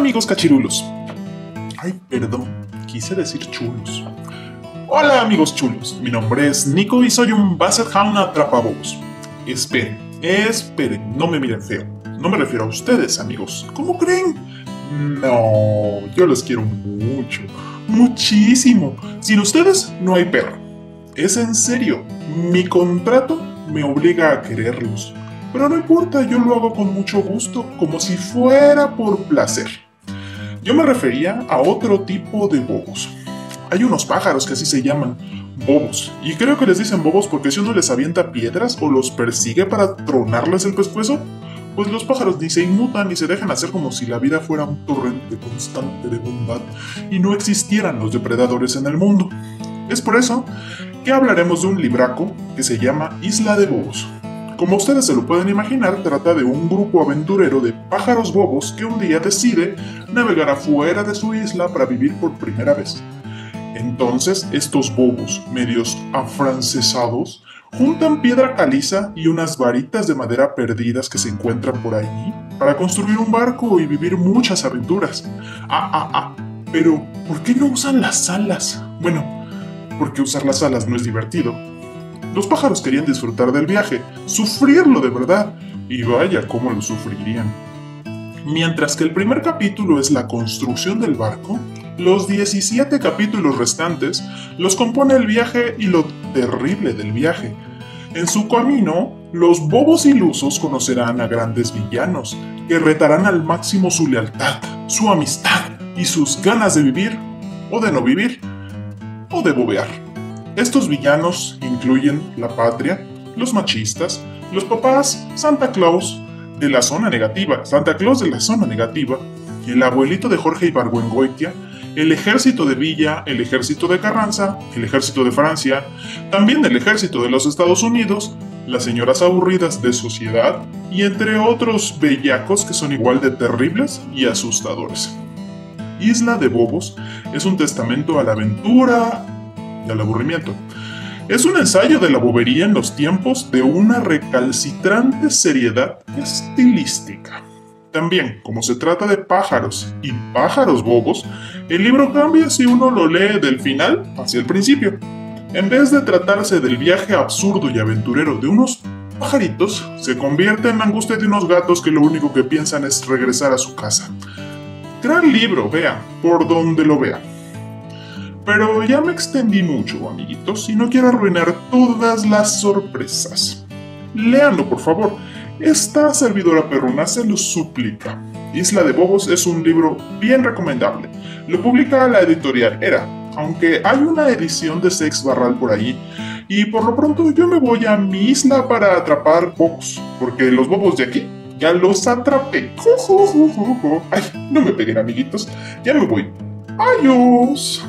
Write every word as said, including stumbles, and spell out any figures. amigos cachirulos. Ay, perdón, quise decir chulos. Hola amigos chulos, mi nombre es Nico y soy un Basset Hound atrapabobos. Esperen, esperen, no me miren feo. No me refiero a ustedes, amigos. ¿Cómo creen? No, yo los quiero mucho, muchísimo. Sin ustedes no hay perro. Es en serio, mi contrato me obliga a quererlos. Pero no importa, yo lo hago con mucho gusto, como si fuera por placer. Yo me refería a otro tipo de bobos. Hay unos pájaros que así se llaman, bobos. Y creo que les dicen bobos porque si uno les avienta piedras o los persigue para tronarles el pescuezo, pues los pájaros ni se inmutan ni se dejan hacer como si la vida fuera un torrente constante de bondad y no existieran los depredadores en el mundo. Es por eso que hablaremos de un libraco que se llama Isla de Bobos. Como ustedes se lo pueden imaginar, trata de un grupo aventurero de pájaros bobos que un día decide navegar afuera de su isla para vivir por primera vez. Entonces, estos bobos, medios afrancesados, juntan piedra caliza y unas varitas de madera perdidas que se encuentran por allí para construir un barco y vivir muchas aventuras. Ah, ah, ah, pero ¿por qué no usan las alas? Bueno, porque usar las alas no es divertido. Los pájaros querían disfrutar del viaje, sufrirlo de verdad, y vaya cómo lo sufrirían. Mientras que el primer capítulo es la construcción del barco, los diecisiete capítulos restantes los compone el viaje y lo terrible del viaje. En su camino, los bobos ilusos conocerán a grandes villanos que retarán al máximo su lealtad, su amistad y sus ganas de vivir, o de no vivir, o de bobear. Estos villanos incluyen la patria, los machistas, los papás, Santa Claus de la zona negativa, Santa Claus de la zona negativa, el abuelito de Jorge Ibargüengoitia, el ejército de Villa, el ejército de Carranza, el ejército de Francia, también el ejército de los Estados Unidos, las señoras aburridas de sociedad y entre otros bellacos que son igual de terribles y asustadores. Isla de Bobos es un testamento a la aventura y al aburrimiento. Es un ensayo de la bobería en los tiempos de una recalcitrante seriedad estilística. También, como se trata de pájaros y pájaros bobos, el libro cambia si uno lo lee del final hacia el principio. En vez de tratarse del viaje absurdo y aventurero de unos pajaritos, se convierte en la angustia de unos gatos que lo único que piensan es regresar a su casa. Gran libro, vea, por donde lo vea. Pero ya me extendí mucho, amiguitos, y no quiero arruinar todas las sorpresas. Léanlo, por favor. Esta servidora perruna se lo suplica. Isla de Bobos es un libro bien recomendable. Lo publica la editorial ERA, aunque hay una edición de Sex Barral por ahí. Y por lo pronto yo me voy a mi isla para atrapar bobos, porque los bobos de aquí ya los atrapé. Ay, no me peguen, amiguitos. Ya me voy. Adiós.